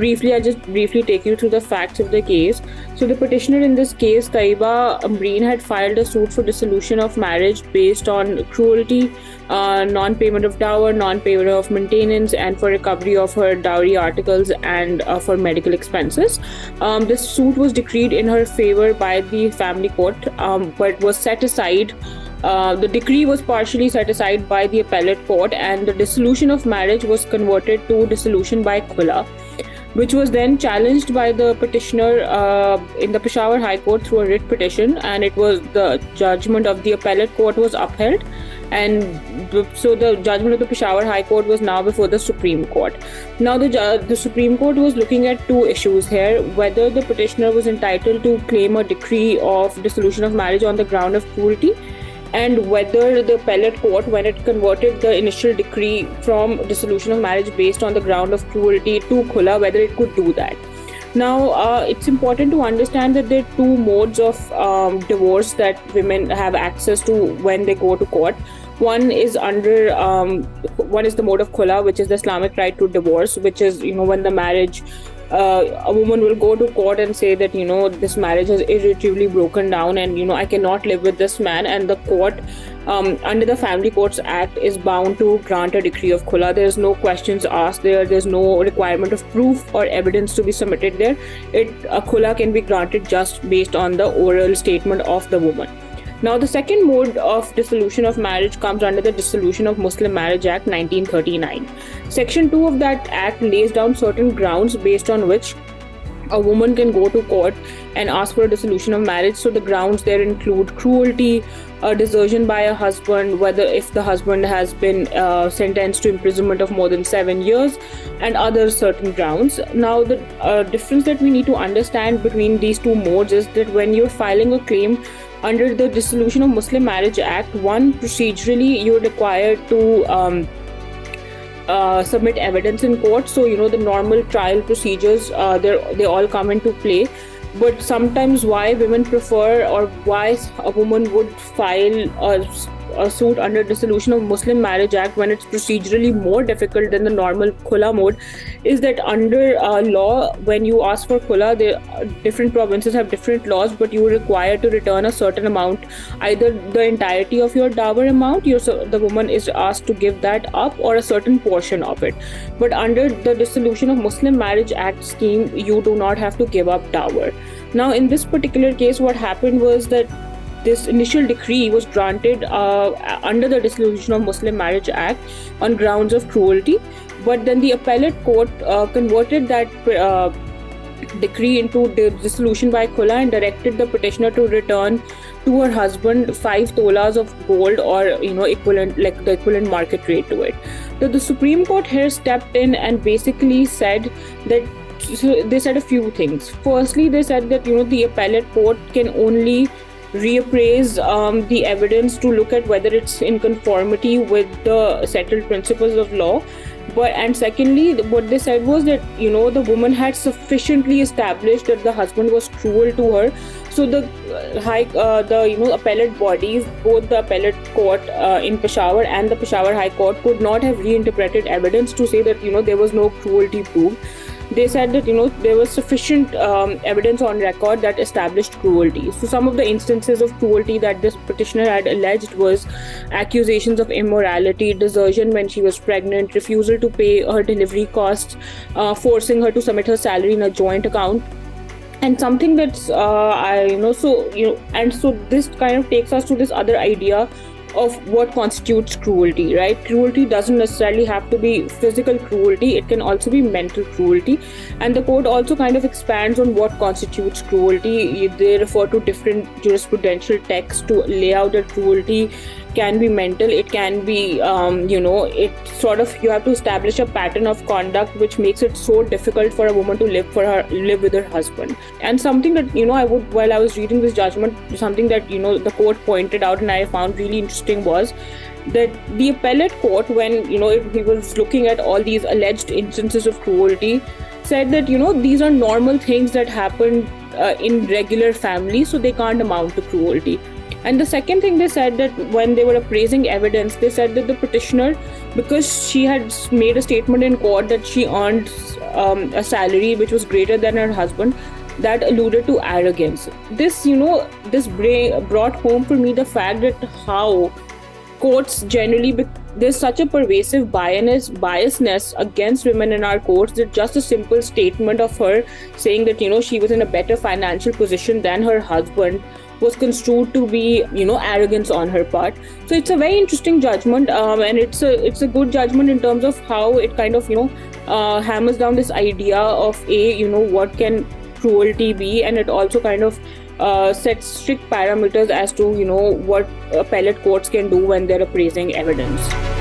Briefly, I'll just briefly take you through the facts of the case. So the petitioner in this case, Tayyeba Ambareen, had filed a suit for dissolution of marriage based on cruelty, non-payment of dower, non-payment of maintenance, and for recovery of her dowry articles and for medical expenses. This suit was decreed in her favor by the family court, but was set aside. The decree was partially set aside by the appellate court, and the dissolution of marriage was converted to dissolution by khula, which was then challenged by the petitioner in the Peshawar High Court through a writ petition, and it was the judgment of the appellate court was upheld, and so the judgment of the Peshawar High Court was now before the Supreme Court. Now the Supreme Court was looking at two issues here: whether the petitioner was entitled to claim a decree of dissolution of marriage on the ground of cruelty, and whether the appellate court, when it converted the initial decree from dissolution of marriage based on the ground of cruelty to khula, whether it could do that. Now, it's important to understand that there are two modes of divorce that women have access to when they go to court. One is under the mode of khula, which is the Islamic right to divorce, which is, you know, when the marriage, a woman will go to court and say that, you know, this marriage has irretrievably broken down and, you know, I cannot live with this man, and the court under the Family Courts Act is bound to grant a decree of khula. There is no questions asked there. There's no requirement of proof or evidence to be submitted there. A khula can be granted just based on the oral statement of the woman. Now, the second mode of dissolution of marriage comes under the Dissolution of Muslim Marriage Act, 1939. Section 2 of that act lays down certain grounds based on which a woman can go to court and ask for a dissolution of marriage. So the grounds there include cruelty, desertion by a husband, whether if the husband has been sentenced to imprisonment of more than 7 years, and other certain grounds. Now, the difference that we need to understand between these two modes is that when you're filing a claim under the Dissolution of Muslim Marriage Act, one, procedurally you're required to submit evidence in court. So, you know, the normal trial procedures, they all come into play. But sometimes why women prefer, or why a woman would file a suit under Dissolution of Muslim Marriage Act when it's procedurally more difficult than the normal khula mode, is that under law, when you ask for khula, different provinces have different laws, but you are required to return a certain amount, either the entirety of your dower amount, the woman is asked to give that up, or a certain portion of it. But under the Dissolution of Muslim Marriage Act scheme, you do not have to give up dower. Now, in this particular case, what happened was that this initial decree was granted under the Dissolution of Muslim Marriage Act on grounds of cruelty, but then the appellate court converted that decree into dissolution by khula and directed the petitioner to return to her husband 5 tolas of gold, or, you know, equivalent, like the equivalent market rate to it. So the Supreme Court here stepped in and basically said that. So they said a few things. Firstly, they said that, you know, the appellate court can only reappraise the evidence to look at whether it's in conformity with the settled principles of law. And secondly, what they said was that, you know, the woman had sufficiently established that the husband was cruel to her. So the appellate bodies, both the appellate court in Peshawar and the Peshawar High Court, could not have reinterpreted evidence to say that, you know, there was no cruelty proved. They said that, you know, there was sufficient evidence on record that established cruelty. So some of the instances of cruelty that this petitioner had alleged was accusations of immorality, desertion when she was pregnant, refusal to pay her delivery costs, forcing her to submit her salary in a joint account. And something that's, this kind of takes us to this other idea of what constitutes cruelty, right? Cruelty doesn't necessarily have to be physical cruelty, it can also be mental cruelty, and the court also kind of expands on what constitutes cruelty. They refer to different jurisprudential texts to lay out that cruelty can be mental, it can be you have to establish a pattern of conduct which makes it so difficult for a woman to live with her husband. And something that, you know, while I was reading this judgment, something that, you know, the court pointed out and I found really interesting was that the appellate court, when, you know, he was looking at all these alleged instances of cruelty, said that, you know, these are normal things that happen in regular families, so they can't amount to cruelty. And the second thing they said, that when they were appraising evidence, they said that the petitioner, because she had made a statement in court that she earned a salary which was greater than her husband, that alluded to arrogance. This, you know, this brought home for me the fact that how courts generally, there's such a pervasive biasness against women in our courts, that just a simple statement of her saying that, you know, she was in a better financial position than her husband was construed to be, you know, arrogance on her part. So it's a very interesting judgment, and it's a good judgment in terms of how it kind of, you know, hammers down this idea of you know, what can cruelty be, and it also kind of sets strict parameters as to, you know, what appellate courts can do when they're appraising evidence.